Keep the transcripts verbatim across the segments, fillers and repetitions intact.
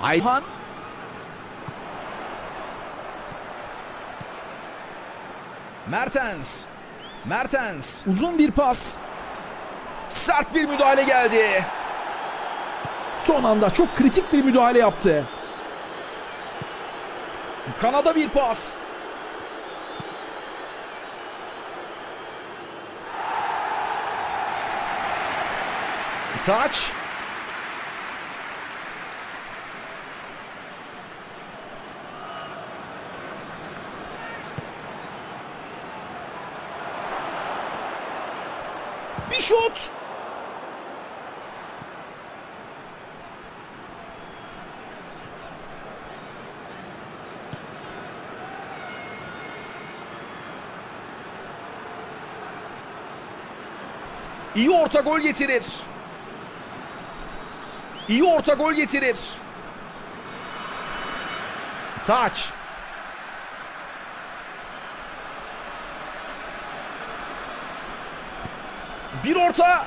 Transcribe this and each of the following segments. Ayhan. Mertens. Mertens. Uzun bir pas. Sert bir müdahale geldi. Son anda çok kritik bir müdahale yaptı. Kanada bir pas. Taç. Bir şut. İyi orta gol getirir. İyi orta gol getirir. Taç. Bir orta.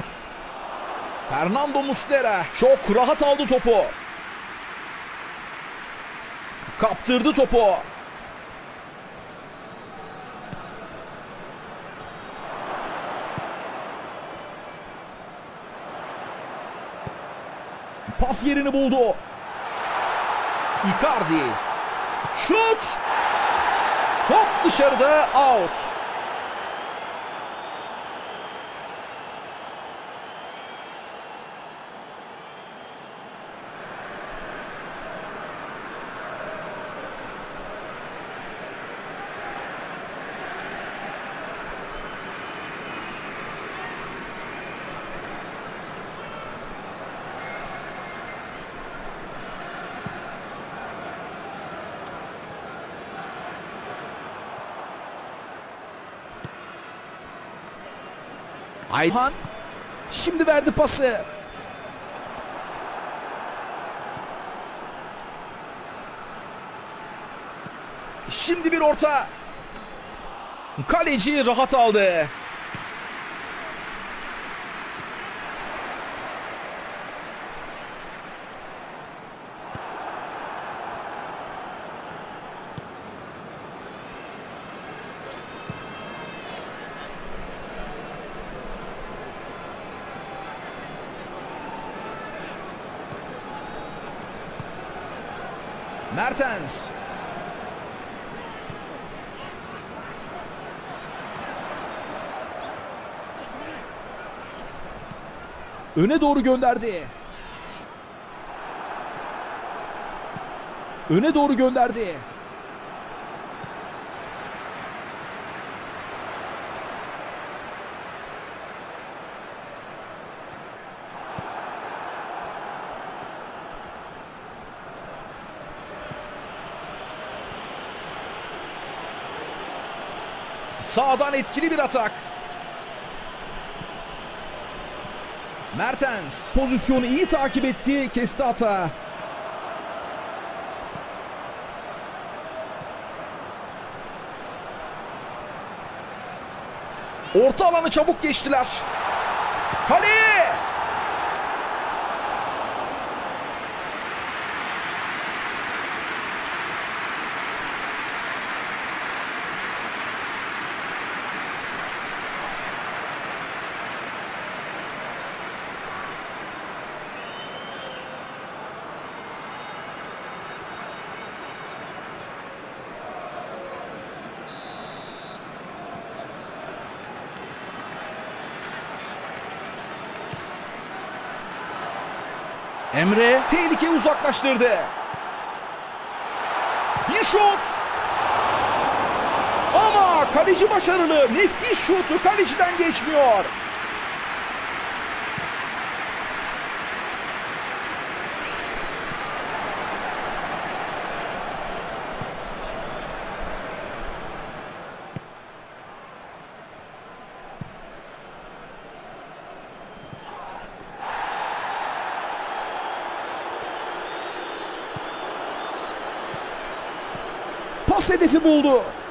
Fernando Muslera çok rahat aldı topu. Kaptırdı topu. Pas yerini buldu. Icardi. Şut. Top dışarıda, out. Ayhan şimdi verdi pası. Şimdi bir orta. Kaleci rahat aldı. Mertens. Öne doğru gönderdi. Öne doğru gönderdi. Sağdan etkili bir atak. Mertens pozisyonu iyi takip etti, kesti hata. Orta alanı çabuk geçtiler. Kaleye! Emre tehlikeyi uzaklaştırdı. Bir şut. Ama kaleci başarılı. Nefis şutu kaleciden geçmiyor. Hedefi buldu.